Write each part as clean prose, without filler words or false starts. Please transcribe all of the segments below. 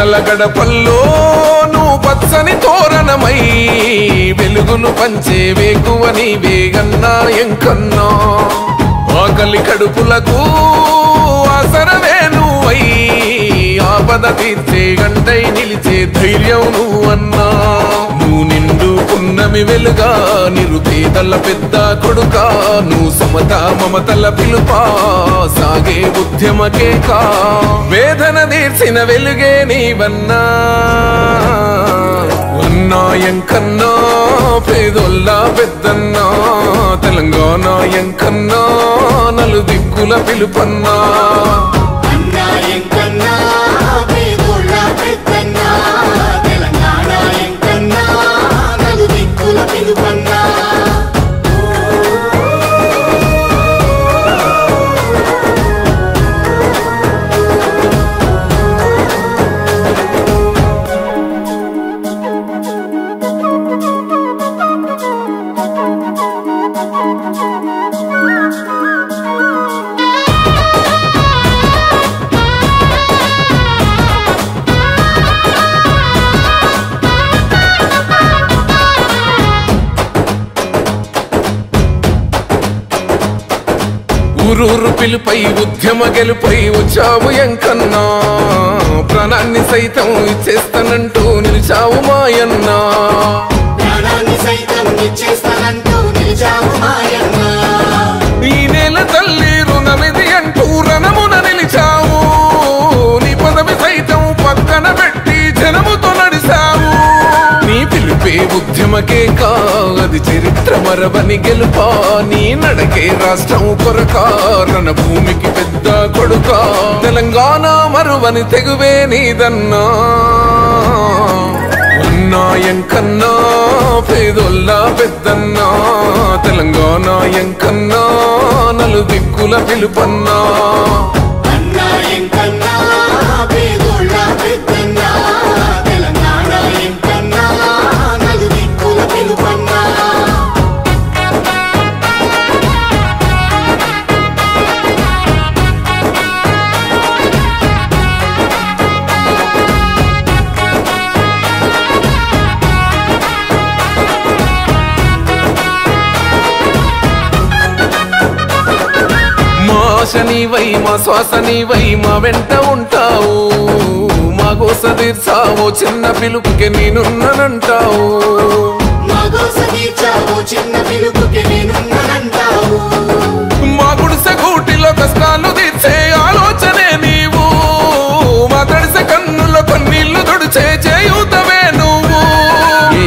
వానల గడపల్లో నువ్వు పచ్చని తోరణమై వెలుగును పంచే వేకువ నీవే గన్నా ఎంకన్నా ఆకలి కడుపులకు ఆసరవే నువ్వై ఆపద తీర్చే గంటై నిలిచే ధైర్యం నువ్వు అన్నా నువ్వు నిండు పున్నమి వెలుగా నిరుపేదల పెద్ద కొడుక నువ్వు సమత మమతల పిలుపా సాగే ఉద్యమకేక వేదన తీర్చిన వెలుగే నీవన్నా అన్నా ఎంకన్నా పేదొల్లా పెద్దన్నా తెలంగాణ ఎంకన్నా నలు దిక్కుల పిలుపన్నా ఊరూరు పిలుపై ఉద్యమ గెలుపై వచ్చావు ఎంకన్నా ప్రాణాన్ని సైతం ఇచ్చేస్తానంటూ నిలిచావు మాయన్నా ఈ నేల తల్లి రుణమిది అంటూ రణమున నిలిచావు నీ పదవి సైతం పక్కన పెట్టి జనముతో నడిచావు నీ పిలుపే ఉద్యమకే కాది చరిత్ర మరవని గెలుపా నీ నడకే రాష్ట్రం కొరక రణ భూమికి పెద్ద కొడుక తెలంగాణ మరువని తెగువే నీదన్నా అన్నా ఎంకన్నా పేదొల్లా పెద్దన్నా తెలంగాణ ఎంకన్నా నలు దిక్కుల పిలుపన్నా నీవై మా శ్వాస నీవై మా వెంట ఉంటావు మా గోస తీర్చావో చిన్న పిలుపుకి నేనున్నానంటావు మా గుడిసె కూటిలో కష్టాలు తీర్చే ఆలోచనే నీవు మా తడిసె కన్నులో కన్నీళ్లు తుడిచే చేయూతవే నువ్వు ఈ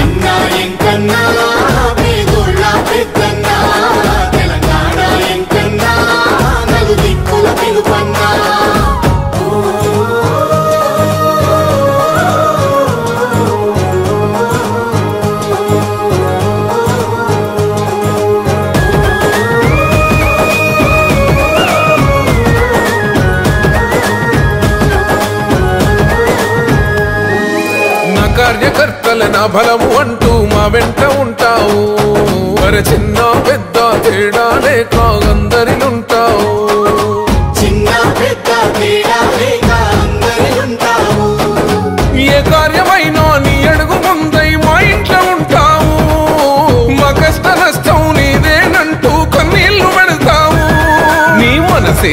అన్నా ఎంకన్నా పేదొల్లా పెద్దన్నా తెలంగాణ ఎంకన్నా నలు దిక్కుల పిలుపన్నా కార్యకర్తల నా బలము అంటూ మా వెంట ఉంటావు మరి చిన్న పెద్ద తేడా లేక అందరిలుంటావు ఏ కార్యమైనా నీ అడుగు ముందై మా ఇంట్లో ఉంటావు మా కష్ట నష్టం నీదేనంటూ కన్నీళ్లు పెడతావు నీ మనసే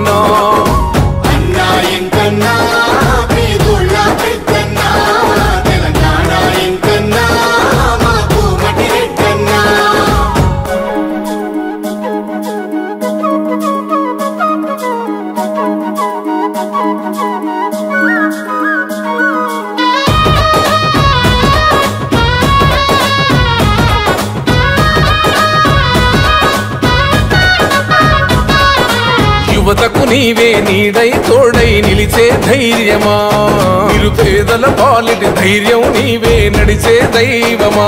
యువతకు నీవే నీడై తోడై నిలిచే ధైర్యమా నిరుపేదల పాలిటి ధైర్యం నీవే నడిచే దైవమా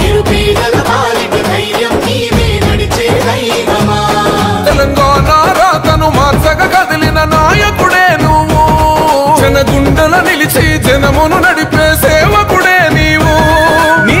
నిరుపేదల పాలిటి ధైర్యం నీవే నడిచే దైవమా తెలంగాణ రాతను మార్చగ కదిలిన నాయకుడే నువ్వు జన గుండెల నిలిచి జనమును నడిపే సేవకుడే నీవు నీ